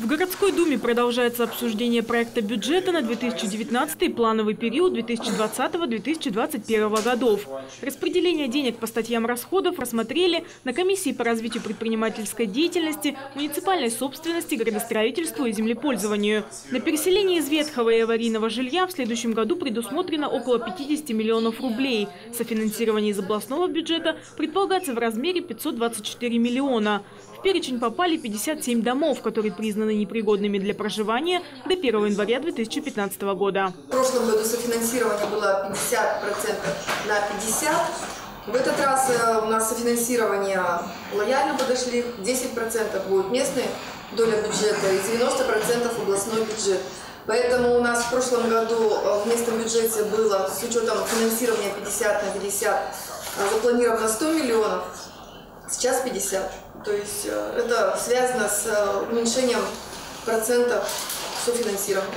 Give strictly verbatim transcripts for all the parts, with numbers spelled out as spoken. В городской думе продолжается обсуждение проекта бюджета на две тысячи девятнадцатый и плановый период две тысячи двадцатого — две тысячи двадцать первого годов. Распределение денег по статьям расходов рассмотрели на комиссии по развитию предпринимательской деятельности, муниципальной собственности, градостроительству и землепользованию. На переселение из ветхого и аварийного жилья в следующем году предусмотрено около пятидесяти миллионов рублей. Софинансирование из областного бюджета предполагается в размере пятисот двадцати четырёх миллиона. В перечень попали пятьдесят семь домов, которые признаны непригодными для проживания до первого января две тысячи пятнадцатого года. В прошлом году софинансирование было пятьдесят процентов на пятьдесят процентов. В этот раз у нас софинансирование лояльно подошли. десять процентов будет местная доля бюджета и девяносто процентов областной бюджет. Поэтому у нас в прошлом году в местном бюджете было с учетом финансирования пятьдесят на пятьдесят запланировано сто миллионов. Сейчас пятьдесят. То есть это связано с уменьшением процентов софинансирования.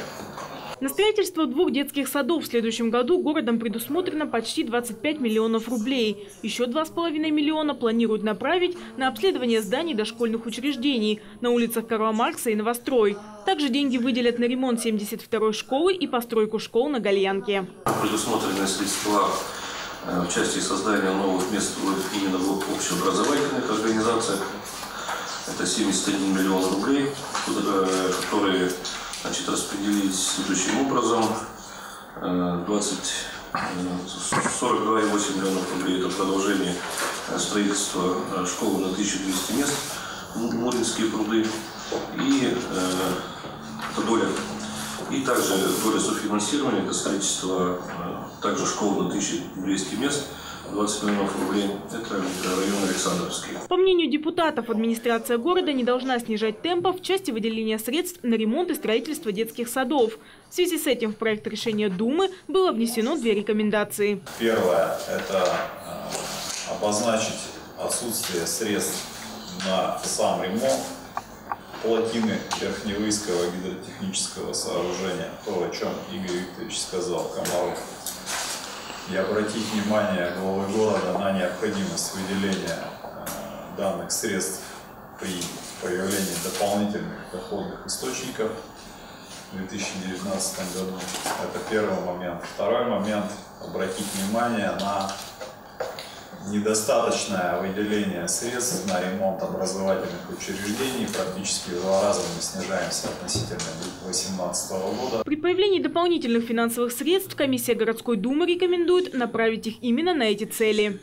На строительство двух детских садов в следующем году городом предусмотрено почти двадцать пять миллионов рублей. Еще два с половиной миллиона планируют направить на обследование зданий дошкольных учреждений на улицах Карла Маркса и Новострой. Также деньги выделят на ремонт семьдесят второй школы и постройку школ на Гальянке. Предусмотрены средства в части создания новых мест именно в общеобразовательных организациях. Это семьдесят один миллион рублей, которые, значит, распределить следующим образом: сорок два и восемь миллионов рублей – это продолжение строительства школы на тысячу двести мест, Муринские пруды, и это доля. И также доля софинансирования – это строительство также школы на тысячу двести мест, двадцать миллионов рублей. Это район Александровский. По мнению депутатов, администрация города не должна снижать темпов в части выделения средств на ремонт и строительство детских садов. В связи с этим в проект решения Думы было внесено две рекомендации. Первое – это обозначить отсутствие средств на сам ремонт плотины Верхневского гидротехнического сооружения, то, о чем Игорь Викторович сказал, Комаров. И обратить внимание главы города на необходимость выделения данных средств при появлении дополнительных доходных источников в две тысячи девятнадцатом году. Это первый момент. Второй момент – обратить внимание на недостаточное выделение средств на ремонт образовательных учреждений. Практически в два раза мы снижаемся относительно две тысячи восемнадцатого года. При появлении дополнительных финансовых средств комиссия городской думы рекомендует направить их именно на эти цели.